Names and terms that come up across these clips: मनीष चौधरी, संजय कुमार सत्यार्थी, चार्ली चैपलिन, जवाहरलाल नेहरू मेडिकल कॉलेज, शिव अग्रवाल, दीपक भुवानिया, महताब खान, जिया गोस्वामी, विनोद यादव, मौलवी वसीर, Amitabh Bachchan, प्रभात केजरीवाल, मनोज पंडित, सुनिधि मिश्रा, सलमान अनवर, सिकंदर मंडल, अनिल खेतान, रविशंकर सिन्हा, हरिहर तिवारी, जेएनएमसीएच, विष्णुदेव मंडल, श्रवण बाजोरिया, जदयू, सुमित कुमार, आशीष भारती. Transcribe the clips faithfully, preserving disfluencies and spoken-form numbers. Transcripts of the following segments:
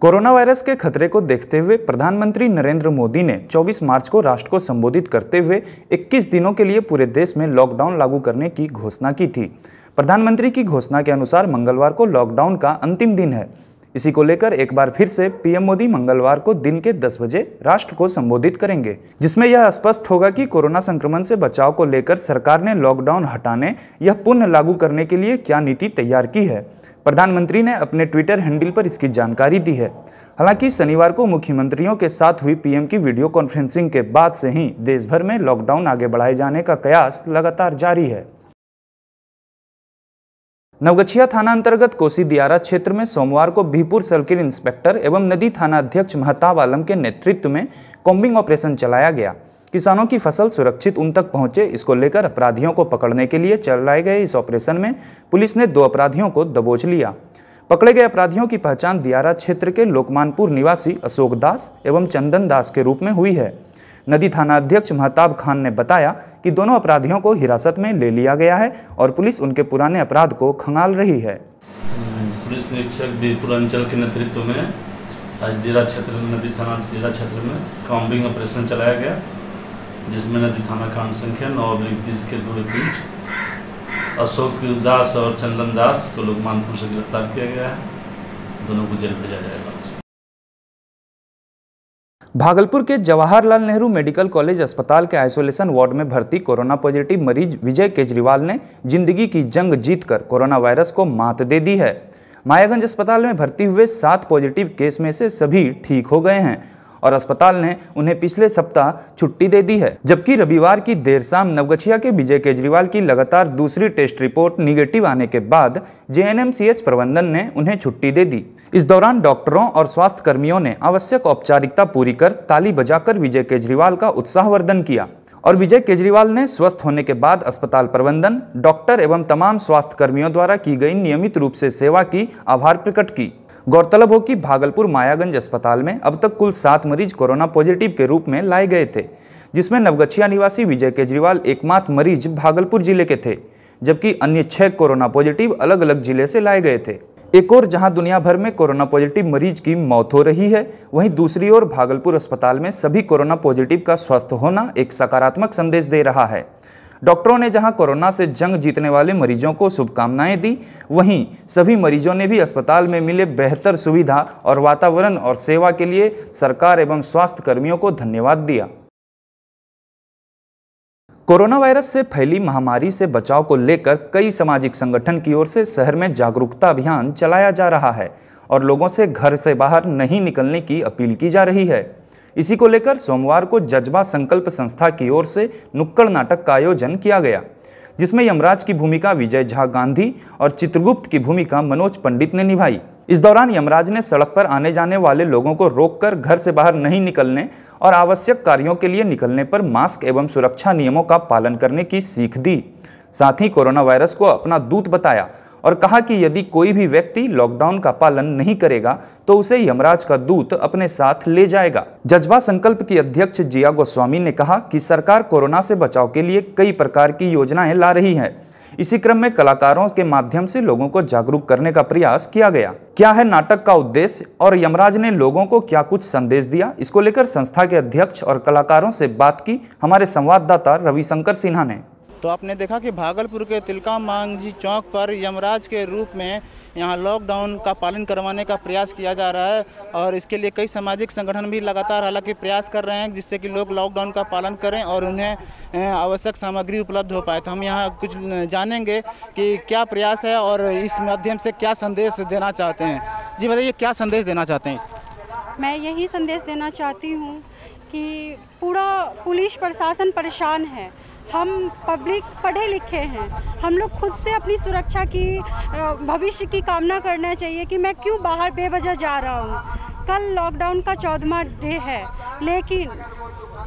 Corona virus के खतरे को देखते हुए प्रधानमंत्री नरेंद्र मोदी ने चौबीस मार्च को राष्ट्र को संबोधित करते हुए इक्कीस दिनों के लिए पूरे देश में लॉकडाउन लागू करने की घोषणा की थी। प्रधानमंत्री की घोषणा के अनुसार मंगलवार को लॉकडाउन का अंतिम दिन है। इसी को लेकर एक बार फिर से पीएम मोदी मंगलवार को दिन के दस बजे राष्ट्र को संबोधित करेंगे, जिसमें यह स्पष्ट होगा कि कोरोना संक्रमण से बचाव को लेकर सरकार ने लॉकडाउन हटाने या पुनः लागू करने के लिए क्या नीति तैयार की है। प्रधानमंत्री ने अपने ट्विटर हैंडल पर इसकी जानकारी दी है। हालांकि शनिवार को मुख्यमंत्रियों के साथ हुई पीएम की वीडियो कॉन्फ्रेंसिंग के बाद से ही देश भर में लॉकडाउन आगे बढ़ाए जाने का कयास लगातार जारी है। नवगछिया थाना अंतर्गत कोसी दियारा क्षेत्र में सोमवार को बीहपुर सर्किल इंस्पेक्टर एवं नदी थाना अध्यक्ष महताब आलम के नेतृत्व में कॉम्बिंग ऑपरेशन चलाया गया। किसानों की फसल सुरक्षित उन तक पहुंचे, इसको लेकर अपराधियों को पकड़ने के लिए चलाए गए इस ऑपरेशन में पुलिस ने दो अपराधियों को दबोच लिया। पकड़े गए अपराधियों की पहचान दियारा क्षेत्र के लोकमानपुर निवासी अशोक दास एवं चंदन दास के रूप में हुई है। नदी थाना अध्यक्ष महताब खान ने बताया कि दोनों अपराधियों को हिरासत में ले लिया गया है और पुलिस उनके पुराने अपराध को खंगाल रही है। पुलिस निरीक्षक बीरपुर अंचल के नेतृत्व में आज देरा क्षेत्र में नदी थाना देरा क्षेत्र में कॉम्बिंग ऑपरेशन चलाया गया, जिसमें नदी थाना कांड संख्या नौ अब्लिक बीस के दो पीठ अशोक दास और चंदन दास को लोकमानपुर से गिरफ्तार किया गया है। दोनों को जेल भेजा जाएगा। भागलपुर के जवाहरलाल नेहरू मेडिकल कॉलेज अस्पताल के आइसोलेशन वार्ड में भर्ती कोरोना पॉजिटिव मरीज विजय केजरीवाल ने जिंदगी की जंग जीतकर कोरोना वायरस को मात दे दी है। मायागंज अस्पताल में भर्ती हुए सात पॉजिटिव केस में से सभी ठीक हो गए हैं और अस्पताल ने उन्हें पिछले सप्ताह छुट्टी दे दी है। जबकि रविवार की देर शाम नवगछिया के विजय केजरीवाल की लगातार दूसरी टेस्ट रिपोर्ट निगेटिव आने के बाद जेएनएमसीएच प्रबंधन ने उन्हें छुट्टी दे दी। इस दौरान डॉक्टरों और स्वास्थ्य कर्मियों ने आवश्यक औपचारिकता पूरी कर ताली बजाकर विजय केजरीवाल का उत्साहवर्धन किया और विजय केजरीवाल ने स्वस्थ होने के बाद अस्पताल प्रबंधन, डॉक्टर एवं तमाम स्वास्थ्य कर्मियों द्वारा की गई नियमित रूप से सेवा की आभार प्रकट की। गौरतलब हो कि भागलपुर मायागंज अस्पताल में अब तक कुल सात मरीज कोरोना पॉजिटिव के रूप में लाए गए थे, जिसमें नवगछिया निवासी विजय केजरीवाल एकमात्र मरीज भागलपुर जिले के थे, जबकि अन्य छह कोरोना पॉजिटिव अलग अलग जिले से लाए गए थे। एक ओर जहां दुनिया भर में कोरोना पॉजिटिव मरीज की मौत हो रही है, वहीं दूसरी ओर भागलपुर अस्पताल में सभी कोरोना पॉजिटिव का स्वस्थ होना एक सकारात्मक संदेश दे रहा है। डॉक्टरों ने जहां कोरोना से जंग जीतने वाले मरीजों को शुभकामनाएं दी, वहीं सभी मरीजों ने भी अस्पताल में मिले बेहतर सुविधा और वातावरण और सेवा के लिए सरकार एवं स्वास्थ्य कर्मियों को धन्यवाद दिया। कोरोना वायरस से फैली महामारी से बचाव को लेकर कई सामाजिक संगठन की ओर से शहर में जागरूकता अभियान चलाया जा रहा है और लोगों से घर से बाहर नहीं निकलने की अपील की जा रही है। इसी को लेकर सोमवार को जज्बा संकल्प संस्था की ओर से नुक्कड़ नाटक का आयोजन किया गया, जिसमें यमराज की भूमिका विजय झा गांधी और चित्रगुप्त की भूमिका मनोज पंडित ने निभाई। इस दौरान यमराज ने सड़क पर आने जाने वाले लोगों को रोककर घर से बाहर नहीं निकलने और आवश्यक कार्यों के लिए निकलने पर मास्क एवं सुरक्षा नियमों का पालन करने की सीख दी। साथ ही कोरोना वायरस को अपना दूत बताया और कहा कि यदि कोई भी व्यक्ति लॉकडाउन का पालन नहीं करेगा तो उसे यमराज का दूत अपने साथ ले जाएगा। जज्बा संकल्प की अध्यक्ष जिया गोस्वामी ने कहा कि सरकार कोरोना से बचाव के लिए कई प्रकार की योजनाएं ला रही है। इसी क्रम में कलाकारों के माध्यम से लोगों को जागरूक करने का प्रयास किया गया। क्या है नाटक का उद्देश्य और यमराज ने लोगों को क्या कुछ संदेश दिया, इसको लेकर संस्था के अध्यक्ष और कलाकारों से बात की हमारे संवाददाता रविशंकर सिन्हा ने। तो आपने देखा कि भागलपुर के तिलका मांग जी चौक पर यमराज के रूप में यहाँ लॉकडाउन का पालन करवाने का प्रयास किया जा रहा है और इसके लिए कई सामाजिक संगठन भी लगातार हालांकि प्रयास कर रहे हैं, जिससे कि लोग लॉकडाउन का पालन करें और उन्हें आवश्यक सामग्री उपलब्ध हो पाए। तो हम यहाँ कुछ जानेंगे कि क्या प्रयास है और इस माध्यम से क्या संदेश देना चाहते हैं। जी बताइए, क्या संदेश देना चाहते हैं? मैं यही संदेश देना चाहती हूँ कि पूरा पुलिस प्रशासन परेशान है। हम पब्लिक पढ़े लिखे हैं, हम लोग खुद से अपनी सुरक्षा की, भविष्य की कामना करना चाहिए कि मैं क्यों बाहर बेवजह जा रहा हूँ। कल लॉकडाउन का चौदहवां डे है, लेकिन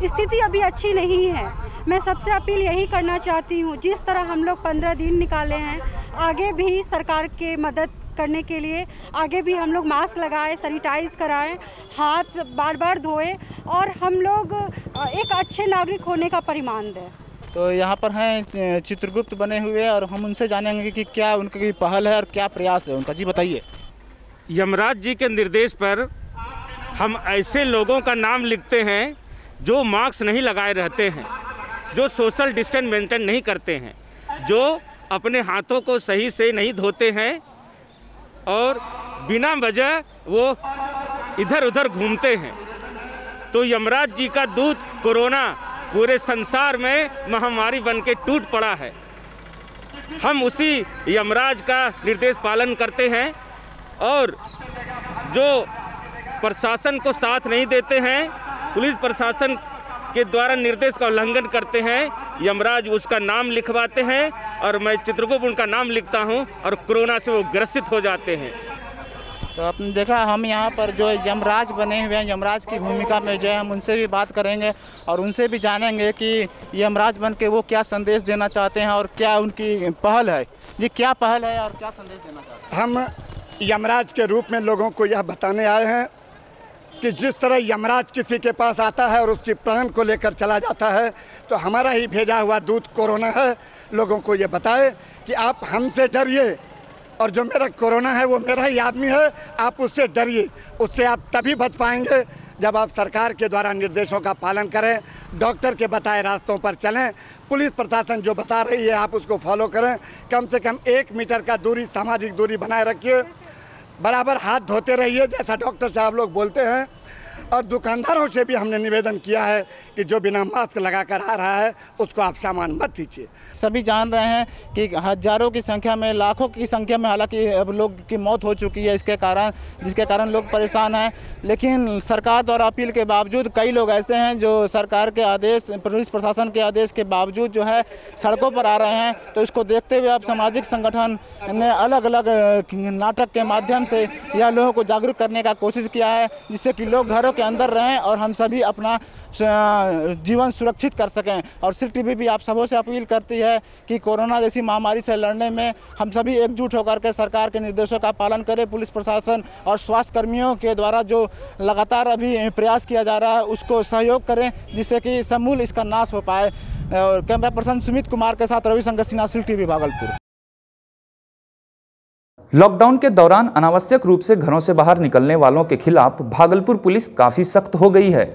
स्थिति अभी अच्छी नहीं है। मैं सबसे अपील यही करना चाहती हूँ, जिस तरह हम लोग पंद्रह दिन निकाले हैं, आगे भी सरकार के मदद करने के लिए आगे भी हम लोग मास्क लगाएं, सैनिटाइज कराएं, हाथ बार बार धोएं और हम लोग एक अच्छे नागरिक होने का परिमाण दें। तो यहाँ पर हैं चित्रगुप्त बने हुए और हम उनसे जानेंगे कि क्या उनकी पहल है और क्या प्रयास है उनका। जी बताइए। यमराज जी के निर्देश पर हम ऐसे लोगों का नाम लिखते हैं जो मास्क नहीं लगाए रहते हैं, जो सोशल डिस्टेंस मेंटेन नहीं करते हैं, जो अपने हाथों को सही से नहीं धोते हैं और बिना वजह वो इधर उधर घूमते हैं। तो यमराज जी का दूत कोरोना पूरे संसार में महामारी बनके टूट पड़ा है। हम उसी यमराज का निर्देश पालन करते हैं और जो प्रशासन को साथ नहीं देते हैं, पुलिस प्रशासन के द्वारा निर्देश का उल्लंघन करते हैं, यमराज उसका नाम लिखवाते हैं और मैं चित्रगुप्त उनका नाम लिखता हूं और कोरोना से वो ग्रसित हो जाते हैं। तो आपने देखा हम यहाँ पर जो यमराज बने हुए हैं, यमराज की भूमिका में जो है हम उनसे भी बात करेंगे और उनसे भी जानेंगे कि यमराज बन के वो क्या संदेश देना चाहते हैं और क्या उनकी पहल है। जी क्या पहल है और क्या संदेश देना चाहते हैं? हम यमराज के रूप में लोगों को यह बताने आए हैं कि जिस तरह यमराज किसी के पास आता है और उसकी प्राण को लेकर चला जाता है, तो हमारा ही भेजा हुआ दूत कोरोना है। लोगों को ये बताए कि आप हमसे डरिए और जो मेरा कोरोना है वो मेरा ही आदमी है, आप उससे डरिए। उससे आप तभी बच पाएंगे जब आप सरकार के द्वारा निर्देशों का पालन करें, डॉक्टर के बताए रास्तों पर चलें, पुलिस प्रशासन जो बता रही है आप उसको फॉलो करें, कम से कम एक मीटर का दूरी, सामाजिक दूरी बनाए रखिए, बराबर हाथ धोते रहिए जैसा डॉक्टर साहब लोग बोलते हैं। और दुकानदारों से भी हमने निवेदन किया है कि जो बिना मास्क लगा कर आ रहा है उसको आप सामान मत दीजिए। सभी जान रहे हैं कि हजारों की संख्या में, लाखों की संख्या में हालांकि अब लोग की मौत हो चुकी है इसके कारण, जिसके कारण लोग परेशान हैं, लेकिन सरकार द्वारा अपील के बावजूद कई लोग ऐसे हैं जो सरकार के आदेश, पुलिस प्रशासन के आदेश के बावजूद जो है सड़कों पर आ रहे हैं। तो इसको देखते हुए अब सामाजिक संगठन ने अलग अलग नाटक के माध्यम से यह लोगों को जागरूक करने का कोशिश किया है, जिससे कि लोग घरों के अंदर रहें और हम सभी अपना जीवन सुरक्षित कर सकें। और सिर्फ टीवी भी आप सबों से अपील करती है कि कोरोना जैसी महामारी से लड़ने में हम सभी एकजुट होकर के सरकार के निर्देशों का पालन करें। पुलिस प्रशासन और स्वास्थ्य कर्मियों के द्वारा जो लगातार अभी प्रयास किया जा रहा है उसको सहयोग करें, जिससे कि समूल इसका नाश हो पाए। और कैमरा पर्सन सुमित कुमार के साथ रविशंकर सिन्हा, city TV, Bhagalpur. Lockdown के दौरान अनावश्यक रूप से घरों से बाहर निकलने वालों के खिलाफ भागलपुर पुलिस काफ़ी सख्त हो गई है।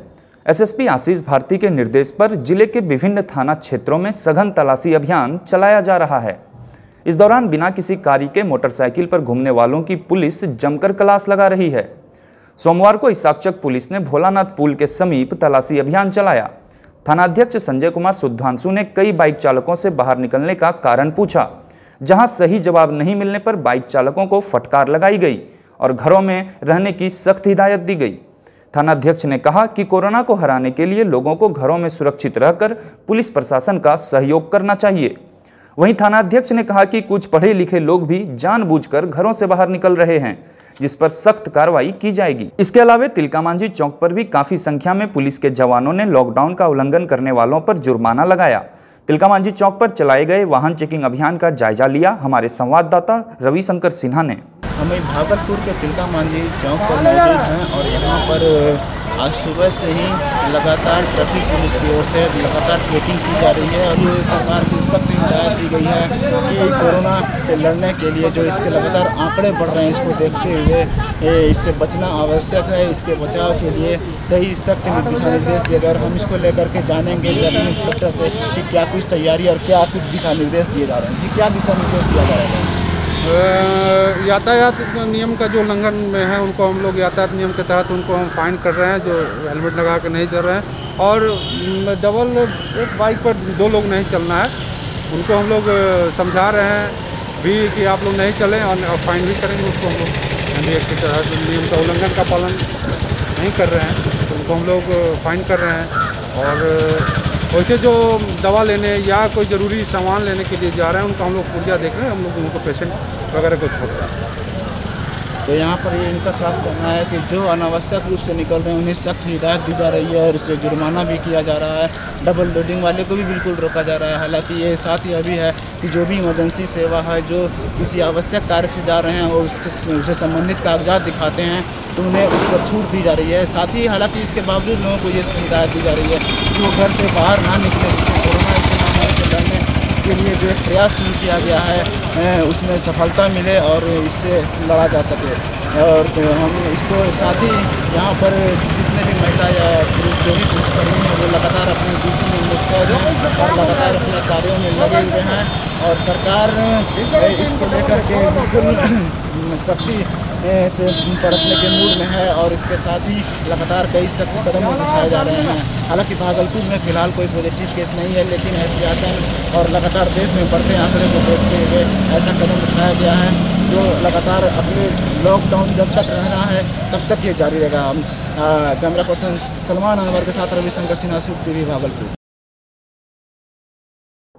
एसएसपी आशीष भारती के निर्देश पर जिले के विभिन्न थाना क्षेत्रों में सघन तलाशी अभियान चलाया जा रहा है। इस दौरान बिना किसी कार्य के मोटरसाइकिल पर घूमने वालों की पुलिस जमकर कलाश लगा रही है। सोमवार को इसाकचक पुलिस ने भोलानाथ पुल के समीप तलाशी अभियान चलाया। थानाध्यक्ष संजय कुमार सुधांशु ने कई बाइक चालकों से बाहर निकलने का कारण पूछा, जहां सही जवाब नहीं मिलने पर बाइक चालकों को फटकार लगाई गई और घरों में रहने की सख्त हिदायत दी गई। थानाध्यक्ष ने कहा कि कोरोना को हराने के लिए लोगों को घरों में सुरक्षित रहकर पुलिस प्रशासन का सहयोग करना चाहिए। वहीं थानाध्यक्ष ने कहा कि कुछ पढ़े लिखे लोग भी जानबूझकर घरों से बाहर निकल रहे हैं, जिस पर सख्त कार्रवाई की जाएगी। इसके अलावा तिलकामांझी चौक पर भी काफी संख्या में पुलिस के जवानों ने लॉकडाउन का उल्लंघन करने वालों पर जुर्माना लगाया। तिलकामांझी चौक पर चलाए गए वाहन चेकिंग अभियान का जायजा लिया हमारे संवाददाता रविशंकर सिन्हा ने। हमें भागलपुर के तिलकामांझी चौक पर मौजूद हैं और यहाँ पर आज सुबह से ही लगातार ट्रैफिक पुलिस की ओर से लगातार चेकिंग की जा रही है और ये सरकार की सख्त हिदायत दी गई है कि कोरोना से लड़ने के लिए जो इसके लगातार आंकड़े बढ़ रहे हैं, इसको देखते हुए इससे बचना आवश्यक है। इसके बचाव के लिए कई सख्त दिशा निर्देश दिए गए और हम इसको लेकर के जानेंगे ट्रैफिक इंस्पेक्टर से कि क्या कुछ तैयारी और क्या कुछ दिशा निर्देश दिए जा रहे हैं। जी क्या दिशा निर्देश दिया जा रहा है? यातायात नियम का जो उल्लंघन में है उनको हम लोग यातायात नियम के तहत उनको हम फाइन कर रहे हैं, जो हेलमेट लगा कर नहीं चल रहे हैं और डबल एक बाइक पर दो लोग नहीं चलना है, उनको हम लोग समझा रहे हैं भी कि आप लोग नहीं चलें और फाइन भी करेंगे। उसको हम लोग नियम का उल्लंघन का पालन नहीं कर रहे हैं, उनको हम लोग फाइन कर रहे हैं और वैसे जो दवा लेने या कोई ज़रूरी सामान लेने के लिए जा रहे हैं उनका हम लोग पुर्जा देख रहे हैं, हम लोग उनको पेशेंट वगैरह को छोड़ रहे हैं। तो यहाँ पर ये इनका साफ करना है कि जो अनावश्यक रूप से निकल रहे हैं उन्हें सख्त हिदायत दी जा रही है और उससे जुर्माना भी किया जा रहा है। डबल लोडिंग वाले को भी बिल्कुल रोका जा रहा है। हालाँकि ये साथ ही अभी है कि जो भी इमरजेंसी सेवा है, जो किसी आवश्यक कार्य से जा रहे हैं और उससे उससे संबंधित कागजात दिखाते हैं तो उन्हें उस पर छूट दी जा रही है। साथ ही हालांकि इसके बावजूद लोगों को ये हिदायत दी जा रही है कि वो घर से बाहर ना निकले, जिससे कोरोना इस महामारी से लड़ने के लिए जो एक प्रयास शुरू किया गया है उसमें सफलता मिले और इससे लड़ा जा सके। और हम इसको साथ ही यहाँ पर जितने भी महिला या जो भी पुलिसकर्मी हैं वो लगातार अपनी ड्यूटी में मुस्तैद हैं और लगातार अपने कार्यों में लगे हुए हैं और सरकार इसको लेकर के बिल्कुल सख्ती से परखने के मूड में है और इसके साथ ही लगातार कई सख्त कदम उठाए जा रहे हैं। हालांकि भागलपुर में फिलहाल कोई पॉजिटिव केस नहीं है, लेकिन एहतियातन और लगातार देश में बढ़ते आंकड़े को देखते हुए ऐसा कदम उठाया गया है जो लगातार अपने लॉकडाउन जब तक रहना है तब तक ये जारी रहेगा। कैमरा पर्सन सलमान अनवर के साथ रविशंकर सिन्हा, सुड टीवी, भागलपुर।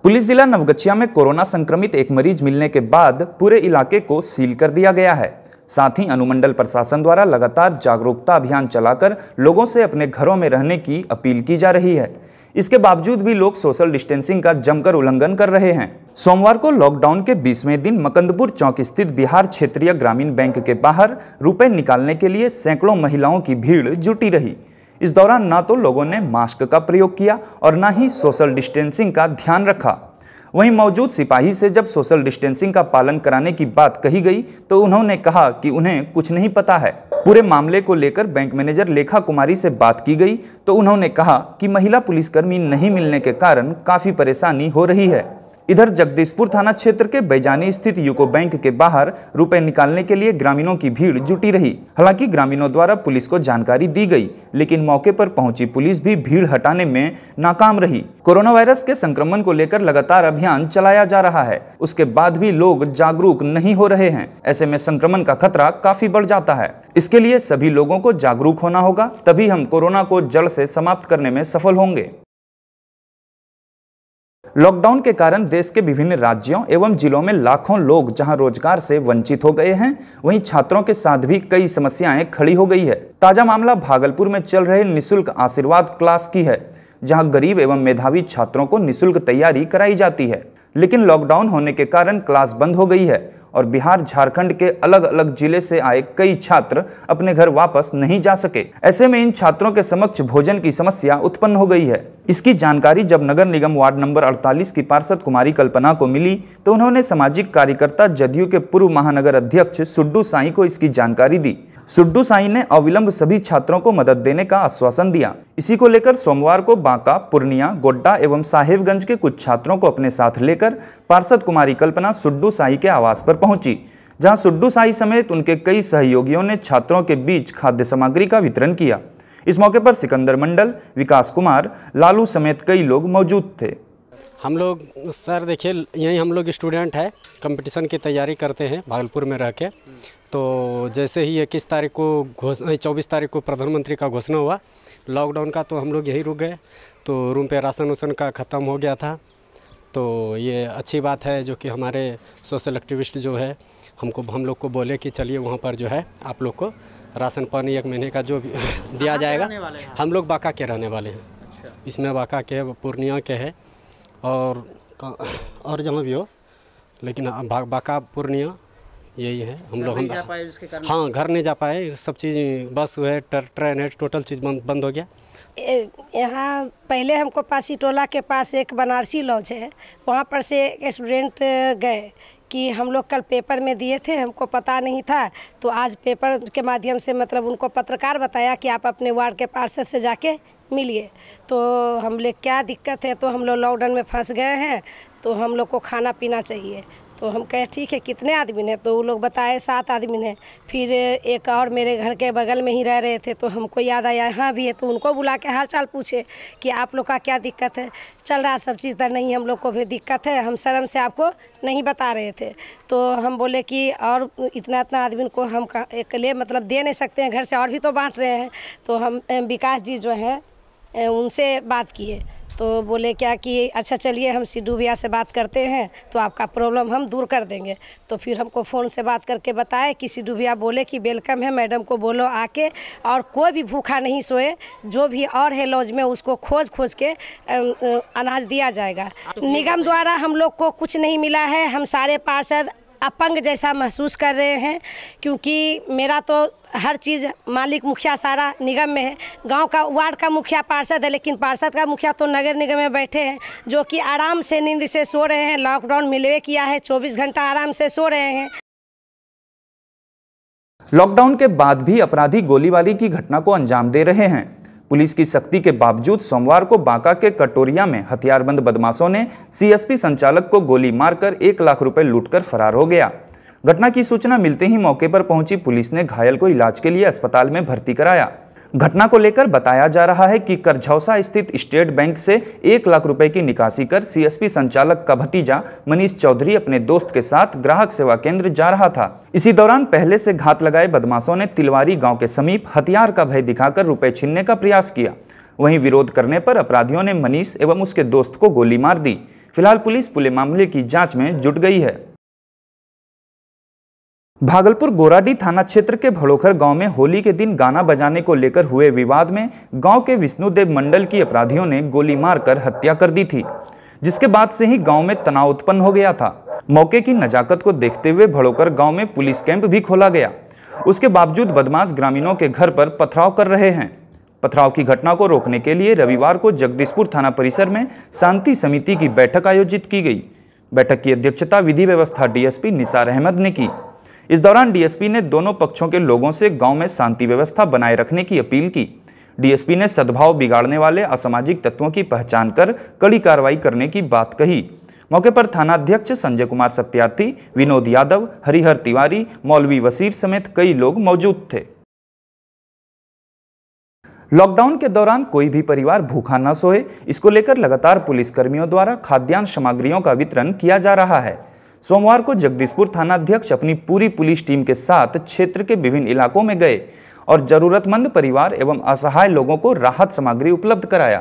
पुलिस जिला नवगछिया में कोरोना संक्रमित एक मरीज मिलने के बाद पूरे इलाके को सील कर दिया गया है। साथ ही अनुमंडल प्रशासन द्वारा लगातार जागरूकता अभियान चलाकर लोगों से अपने घरों में रहने की अपील की जा रही है। इसके बावजूद भी लोग सोशल डिस्टेंसिंग का जमकर उल्लंघन कर रहे हैं। सोमवार को लॉकडाउन के बीसवें दिन मकंदपुर चौक स्थित बिहार क्षेत्रीय ग्रामीण बैंक के बाहर रुपए निकालने के लिए सैकड़ों महिलाओं की भीड़ जुटी रही। इस दौरान ना तो लोगों ने मास्क का प्रयोग किया और ना ही सोशल डिस्टेंसिंग का ध्यान रखा। वहीं मौजूद सिपाही से जब सोशल डिस्टेंसिंग का पालन कराने की बात कही गई तो उन्होंने कहा कि उन्हें कुछ नहीं पता है। पूरे मामले को लेकर बैंक मैनेजर लेखा कुमारी से बात की गई तो उन्होंने कहा कि महिला पुलिसकर्मी नहीं मिलने के कारण काफ़ी परेशानी हो रही है। इधर जगदीशपुर थाना क्षेत्र के बैजानी स्थित यूको बैंक के बाहर रुपए निकालने के लिए ग्रामीणों की भीड़ जुटी रही। हालांकि ग्रामीणों द्वारा पुलिस को जानकारी दी गई, लेकिन मौके पर पहुंची पुलिस भी भीड़ हटाने में नाकाम रही। कोरोना वायरस के संक्रमण को लेकर लगातार अभियान चलाया जा रहा है, उसके बाद भी लोग जागरूक नहीं हो रहे हैं। ऐसे में संक्रमण का खतरा काफी बढ़ जाता है। इसके लिए सभी लोगों को जागरूक होना होगा, तभी हम कोरोना को जड़ से समाप्त करने में सफल होंगे। लॉकडाउन के कारण देश के विभिन्न राज्यों एवं जिलों में लाखों लोग जहां रोजगार से वंचित हो गए हैं, वहीं छात्रों के साथ भी कई समस्याएं खड़ी हो गई है। ताजा मामला भागलपुर में चल रहे निःशुल्क आशीर्वाद क्लास की है, जहां गरीब एवं मेधावी छात्रों को निःशुल्क तैयारी कराई जाती है, लेकिन लॉकडाउन होने के कारण क्लास बंद हो गई है और बिहार झारखंड के अलग अलग जिले से आए कई छात्र अपने घर वापस नहीं जा सके। ऐसे में इन छात्रों के समक्ष भोजन की समस्या उत्पन्न हो गई है। इसकी जानकारी जब नगर निगम वार्ड नंबर अड़तालीस की पार्षद कुमारी कल्पना को मिली तो उन्होंने सामाजिक कार्यकर्ता जदयू के पूर्व महानगर अध्यक्ष सुड्डू साई को इसकी जानकारी दी। सुड्डू साई ने अविलंब सभी छात्रों को मदद देने का आश्वासन दिया। इसी को लेकर सोमवार को बांका, पूर्णिया, गोड्डा एवं साहेबगंज के कुछ छात्रों को अपने साथ लेकर पार्षद कुमारी कल्पना सुड्डू साई के आवास पर पहुंची, जहां सुड्डू साई समेत उनके कई सहयोगियों ने छात्रों के बीच खाद्य सामग्री का वितरण किया। इस मौके पर सिकंदर मंडल, विकास कुमार, लालू समेत कई लोग मौजूद थे। हम लोग सर देखिए यही हम लोग स्टूडेंट हैं, कंपटीशन की तैयारी करते हैं भागलपुर में रह के। तो जैसे ही इक्कीस तारीख को घोष चौबीस तारीख को प्रधानमंत्री का घोषणा हुआ लॉकडाउन का, तो हम लोग यही रुक गए। तो रूम पे राशन वासन का ख़त्म हो गया था। तो ये अच्छी बात है जो कि हमारे सोशल एक्टिविस्ट जो है हमको हम लोग को बोले कि चलिए वहाँ पर जो है आप लोग को राशन पानी एक महीने का जो दिया जाएगा। हम लोग बांका के रहने वाले हैं, इसमें बांका के पूर्णिया के है और और जहाँ भी हो, लेकिन बांका पूर्णिया यही है। हम लोग हम हाँ घर नहीं जा पाए, सब चीज़ बस हुआ है, ट्रेन है, टोटल चीज़ बंद हो गया। यहाँ पहले हमको पासी टोला के पास एक बनारसी लॉज है, वहाँ पर से स्टूडेंट गए कि हम लोग कल पेपर में दिए थे, हमको पता नहीं था। तो आज पेपर के माध्यम से मतलब उनको पत्रकार बताया कि आप अपने वार्ड के पार्षद से जाके मिलिए। तो हम लोग क्या दिक्कत है, तो हम लोग लॉकडाउन में फंस गए हैं, तो हम लोग को खाना पीना चाहिए। तो हम कहे ठीक है, कितने आदमी हैं, तो वो लोग बताए सात आदमी हैं। फिर एक और मेरे घर के बगल में ही रह रहे थे, तो हमको याद आया यहाँ भी है, तो उनको बुला के हाल चाल पूछे कि आप लोग का क्या दिक्कत है, चल रहा सब चीज़ दर नहीं, हम लोग को भी दिक्कत है, हम शर्म से आपको नहीं बता रहे थे। तो हम बोले कि और इतना इतना आदमी को हम अकेले मतलब दे नहीं सकते हैं, घर से और भी तो बाँट रहे हैं। तो हम विकास जी जो हैं उनसे बात किए, तो बोले क्या कि अच्छा चलिए हम सिद्धू भैया से बात करते हैं, तो आपका प्रॉब्लम हम दूर कर देंगे। तो फिर हमको फ़ोन से बात करके बताए कि सिद्धू भैया बोले कि वेलकम है, मैडम को बोलो आके, और कोई भी भूखा नहीं सोए, जो भी और है लॉज में उसको खोज खोज के अनाज दिया जाएगा। निगम द्वारा हम लोग को कुछ नहीं मिला है, हम सारे पार्षद अपंग जैसा महसूस कर रहे हैं, क्योंकि मेरा तो हर चीज़ मालिक मुखिया सारा निगम में है, गांव का वार्ड का मुखिया पार्षद है, लेकिन पार्षद का मुखिया तो नगर निगम में बैठे हैं, जो कि आराम से नींद से सो रहे हैं। लॉकडाउन मिलवे किया है, चौबीस घंटा आराम से सो रहे हैं। लॉकडाउन के बाद भी अपराधी गोलीबारी की घटना को अंजाम दे रहे हैं। पुलिस की सख्ती के बावजूद सोमवार को बांका के कटोरिया में हथियारबंद बदमाशों ने सीएसपी संचालक को गोली मारकर एक लाख रुपए लूटकर फरार हो गया। घटना की सूचना मिलते ही मौके पर पहुंची पुलिस ने घायल को इलाज के लिए अस्पताल में भर्ती कराया। घटना को लेकर बताया जा रहा है कि करझौसा स्थित स्टेट बैंक से एक लाख रुपए की निकासी कर सीएसपी संचालक का भतीजा मनीष चौधरी अपने दोस्त के साथ ग्राहक सेवा केंद्र जा रहा था। इसी दौरान पहले से घात लगाए बदमाशों ने तिलवारी गांव के समीप हथियार का भय दिखाकर रुपए छीनने का प्रयास किया। वहीं विरोध करने पर अपराधियों ने मनीष एवं उसके दोस्त को गोली मार दी। फिलहाल पुलिस पूरे मामले की जाँच में जुट गई है। भागलपुर गोराडी थाना क्षेत्र के भड़ोखर गांव में होली के दिन गाना बजाने को लेकर हुए विवाद में गांव के विष्णुदेव मंडल की अपराधियों ने गोली मारकर हत्या कर दी थी, जिसके बाद से ही गांव में तनाव उत्पन्न हो गया था। मौके की नजाकत को देखते हुए भड़ोखर गांव में पुलिस कैंप भी खोला गया। उसके बावजूद बदमाश ग्रामीणों के घर पर पथराव कर रहे हैं। पथराव की घटना को रोकने के लिए रविवार को जगदीशपुर थाना परिसर में शांति समिति की बैठक आयोजित की गई। बैठक की अध्यक्षता विधि व्यवस्था डीएसपी निसार अहमद ने की। इस दौरान डीएसपी ने दोनों पक्षों के लोगों से गांव में शांति व्यवस्था बनाए रखने की अपील की। डीएसपी ने सद्भाव बिगाड़ने वाले असामाजिक तत्वों की पहचान कर कड़ी कार्रवाई करने की बात कही। मौके पर थानाध्यक्ष संजय कुमार सत्यार्थी, विनोद यादव, हरिहर तिवारी, मौलवी वसीर समेत कई लोग मौजूद थे। लॉकडाउन के दौरान कोई भी परिवार भूखा न सोए, इसको लेकर लगातार पुलिसकर्मियों द्वारा खाद्यान्न सामग्रियों का वितरण किया जा रहा है। सोमवार को जगदीशपुर थानाध्यक्ष अपनी पूरी पुलिस टीम के साथ क्षेत्र के विभिन्न इलाकों में गए और जरूरतमंद परिवार एवं असहाय लोगों को राहत सामग्री उपलब्ध कराया।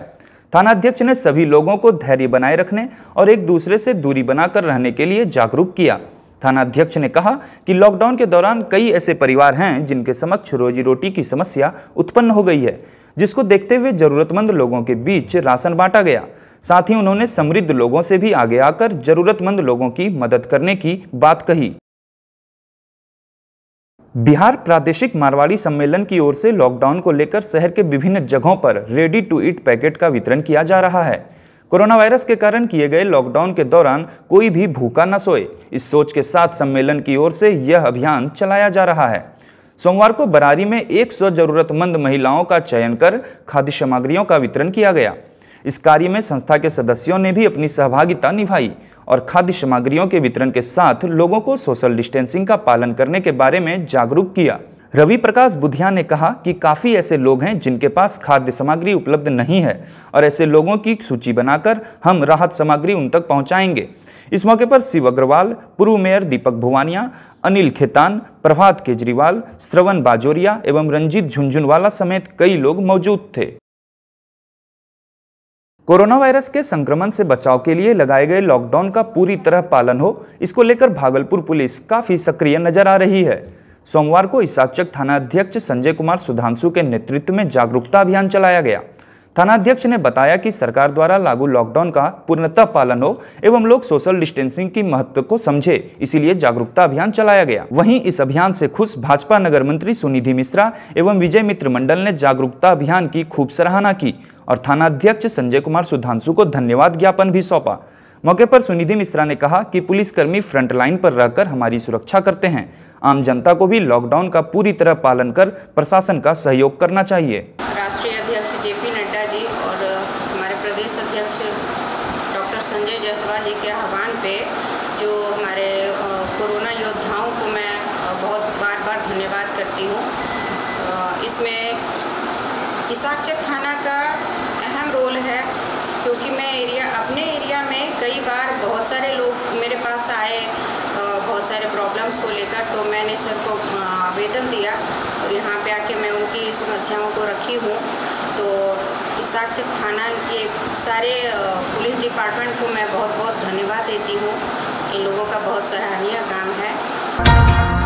थानाध्यक्ष ने सभी लोगों को धैर्य बनाए रखने और एक दूसरे से दूरी बनाकर रहने के लिए जागरूक किया। थानाध्यक्ष ने कहा कि लॉकडाउन के दौरान कई ऐसे परिवार हैं जिनके समक्ष रोजी रोटी की समस्या उत्पन्न हो गई है, जिसको देखते हुए जरूरतमंद लोगों के बीच राशन बांटा गया। साथ ही उन्होंने समृद्ध लोगों से भी आगे आकर जरूरतमंद लोगों की मदद करने की बात कही। बिहार प्रादेशिक मारवाड़ी सम्मेलन की ओर से लॉकडाउन को लेकर शहर के विभिन्न जगहों पर रेडी टू ईट पैकेट का वितरण किया जा रहा है। कोरोना वायरस के कारण किए गए लॉकडाउन के दौरान कोई भी भूखा न सोए, इस सोच के साथ सम्मेलन की ओर से यह अभियान चलाया जा रहा है। सोमवार को बरारी में सौ जरूरतमंद महिलाओं का चयन कर खाद्य सामग्रियों का वितरण किया गया। इस कार्य में संस्था के सदस्यों ने भी अपनी सहभागिता निभाई और खाद्य सामग्रियों के वितरण के साथ लोगों को सोशल डिस्टेंसिंग का पालन करने के बारे में जागरूक किया। रवि प्रकाश बुधिया ने कहा कि काफ़ी ऐसे लोग हैं जिनके पास खाद्य सामग्री उपलब्ध नहीं है और ऐसे लोगों की सूची बनाकर हम राहत सामग्री उन तक पहुंचाएंगे। इस मौके पर शिव अग्रवाल, पूर्व मेयर दीपक भुवानिया, अनिल खेतान, प्रभात केजरीवाल, श्रवण बाजोरिया एवं रंजीत झुंझुनवाला समेत कई लोग मौजूद थे। कोरोना वायरस के संक्रमण से बचाव के लिए लगाए गए लॉकडाउन का पूरी तरह पालन हो, इसको लेकर भागलपुर पुलिस काफ़ी सक्रिय नजर आ रही है। सोमवार को इसाचक थानाध्यक्ष संजय कुमार सुधांशु के नेतृत्व में जागरूकता अभियान चलाया गया। थानाध्यक्ष ने बताया कि सरकार द्वारा लागू लॉकडाउन का पूर्णतः पालन हो एवं लोग सोशल डिस्टेंसिंग की महत्व को समझे, इसीलिए जागरूकता अभियान चलाया गया। वहीं इस अभियान से खुश भाजपा नगर मंत्री सुनीधि मिश्रा एवं विजय मित्र मंडल ने जागरूकता अभियान की खूब सराहना की और थानाध्यक्ष संजय कुमार सुधांशु को धन्यवाद ज्ञापन भी सौंपा। मौके पर सुनिधि मिश्रा ने कहा कि पुलिसकर्मी फ्रंटलाइन पर रहकर हमारी सुरक्षा करते हैं। आम जनता को भी लॉकडाउन का पूरी तरह पालन कर प्रशासन का सहयोग करना चाहिए। राष्ट्रीय अध्यक्ष जे पी नड्डा जी और हमारे प्रदेश अध्यक्ष डॉक्टर संजय जायसवाल जी के आह्वान पे जो हमारे कोरोना योद्धाओं को मैं बहुत बार बार धन्यवाद करती हूँ। इसमें इसाचक थाना का अहम रोल है, क्योंकि मैं एरिया अपने एरिया में कई बार बहुत सारे लोग मेरे पास आए बहुत सारे प्रॉब्लम्स को लेकर, तो मैंने सर को आवेदन दिया और यहाँ पे आके मैं उनकी समस्याओं को रखी हूँ। तो इसाचक थाना के सारे पुलिस डिपार्टमेंट को मैं बहुत बहुत धन्यवाद देती हूँ। इन लोगों का बहुत सराहनीय काम है।